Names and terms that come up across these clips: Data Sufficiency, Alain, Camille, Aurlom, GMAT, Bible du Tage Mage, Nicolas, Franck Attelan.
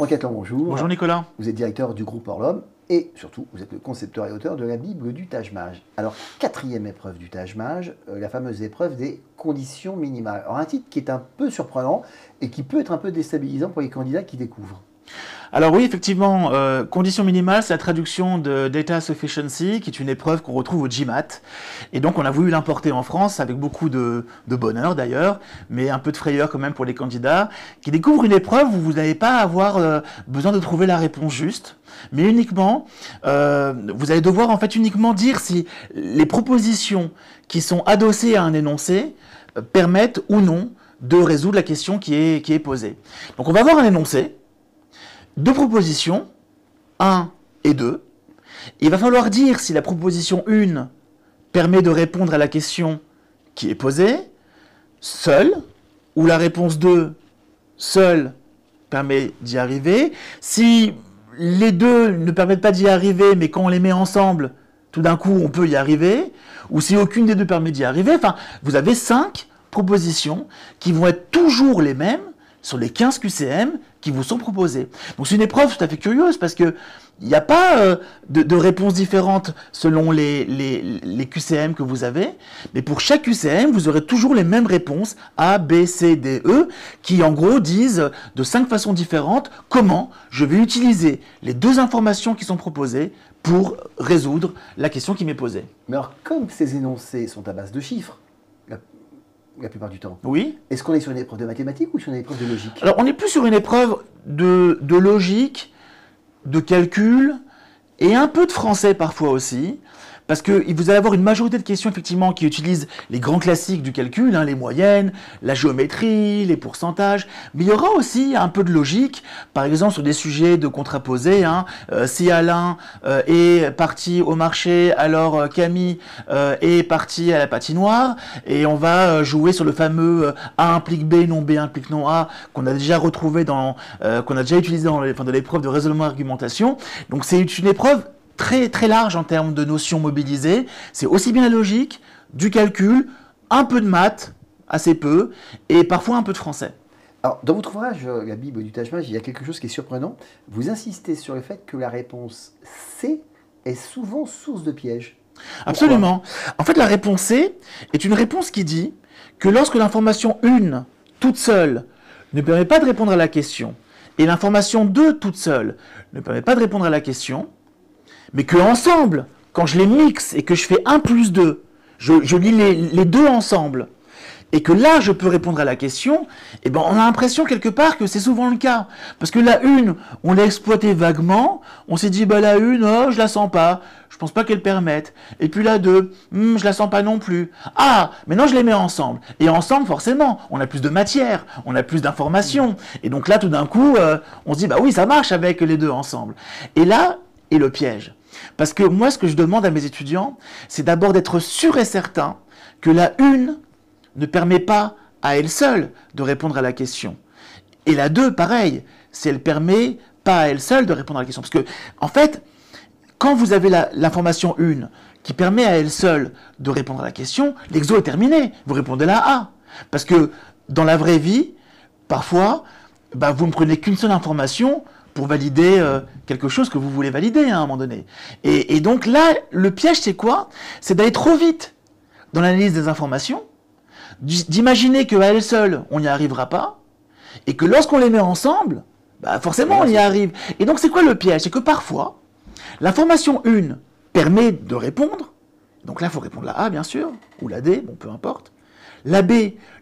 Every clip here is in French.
Franck Attelan, bonjour. Bonjour Nicolas. Vous êtes directeur du groupe Aurlom et surtout, vous êtes le concepteur et auteur de la Bible du Tage Mage. Alors, quatrième épreuve du Tage Mage, la fameuse épreuve des conditions minimales. Alors, un titre qui est un peu surprenant et qui peut être un peu déstabilisant pour les candidats qui découvrent. Alors oui, effectivement, conditions minimales, c'est la traduction de Data Sufficiency, qui est une épreuve qu'on retrouve au GMAT. Et donc, on a voulu l'importer en France, avec beaucoup de bonheur d'ailleurs, mais un peu de frayeur quand même pour les candidats, qui découvrent une épreuve où vous n'allez pas avoir besoin de trouver la réponse juste, mais uniquement, vous allez devoir en fait uniquement dire si les propositions qui sont adossées à un énoncé permettent ou non de résoudre la question qui est posée. Donc, on va avoir un énoncé. Deux propositions, 1 et 2. Il va falloir dire si la proposition 1 permet de répondre à la question qui est posée, seule, ou la réponse 2, seule, permet d'y arriver. Si les deux ne permettent pas d'y arriver, mais quand on les met ensemble, tout d'un coup, on peut y arriver, ou si aucune des deux permet d'y arriver, enfin, vous avez 5 propositions qui vont être toujours les mêmes sur les 15 QCM qui vous sont proposés. Donc c'est une épreuve tout à fait curieuse parce qu'il n'y a pas de réponse différente selon les QCM que vous avez, mais pour chaque QCM, vous aurez toujours les mêmes réponses A, B, C, D, E, qui en gros disent de 5 façons différentes comment je vais utiliser les deux informations qui sont proposées pour résoudre la question qui m'est posée. Mais alors, comme ces énoncés sont à base de chiffres, la plupart du temps. Oui. Est-ce qu'on est sur une épreuve de mathématiques ou sur une épreuve de logique? Alors, on est plus sur une épreuve de logique, de calcul et un peu de français parfois aussi. Parce que vous allez avoir une majorité de questions effectivement qui utilisent les grands classiques du calcul, hein, les moyennes, la géométrie, les pourcentages. Mais il y aura aussi un peu de logique, par exemple sur des sujets de contraposés. Hein, si Alain est parti au marché, alors Camille est parti à la patinoire. Et on va jouer sur le fameux A implique B, non B implique non A, qu'on a déjà retrouvé dans, qu'on a déjà utilisé dans l'épreuve de raisonnement-argumentation. Donc c'est une épreuve très très large en termes de notions mobilisées. C'est aussi bien la logique, du calcul, un peu de maths, assez peu, et parfois un peu de français. Alors, dans votre ouvrage, la Bible du Tage Mage, il y a quelque chose qui est surprenant. Vous insistez sur le fait que la réponse C est souvent source de piège. Absolument. En fait, la réponse C est une réponse qui dit que lorsque l'information 1, toute seule, ne permet pas de répondre à la question, et l'information 2, toute seule, ne permet pas de répondre à la question, mais que ensemble, quand je les mixe et que je fais 1 plus 2, je lis les deux ensemble, et que là, je peux répondre à la question, eh ben, on a l'impression quelque part que c'est souvent le cas. Parce que la 1, on l'a exploitée vaguement, on s'est dit, bah, la 1, oh, je la sens pas, je pense pas qu'elle permette. Et puis la 2, je la sens pas non plus. Ah, maintenant je les mets ensemble. Et ensemble, forcément, on a plus de matière, on a plus d'informations. Et donc là, tout d'un coup, on se dit, bah oui, ça marche avec les deux ensemble. Et là, est le piège. Parce que moi, ce que je demande à mes étudiants, c'est d'abord d'être sûr et certain que la 1 ne permet pas à elle seule de répondre à la question. Et la 2, pareil, si elle permet pas à elle seule de répondre à la question. Parce que, en fait, quand vous avez l'information 1 qui permet à elle seule de répondre à la question, l'exo est terminé. Vous répondez la A. Parce que dans la vraie vie, parfois, bah, vous ne prenez qu'une seule information pour valider quelque chose que vous voulez valider à un moment donné. Et donc là, le piège, c'est quoi? C'est d'aller trop vite dans l'analyse des informations, d'imaginer qu'à elle seule, on n'y arrivera pas, et que lorsqu'on les met ensemble, bah forcément, on y arrive. Et donc, c'est quoi le piège? C'est que parfois, l'information 1 permet de répondre, donc là, il faut répondre la A, bien sûr, ou la D, bon, peu importe. La B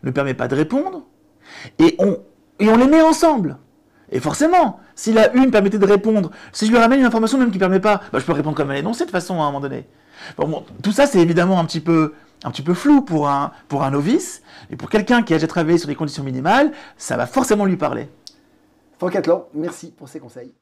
ne permet pas de répondre, et on les met ensemble. Et forcément, si la 1 permettait de répondre, si je lui ramène une information même qui ne permet pas, bah je peux répondre comme un énoncé de façon à un moment donné. Bon, tout ça, c'est évidemment un petit peu flou pour un novice. Et pour quelqu'un qui a déjà travaillé sur des conditions minimales, ça va forcément lui parler. Franck Attelan, merci pour ces conseils.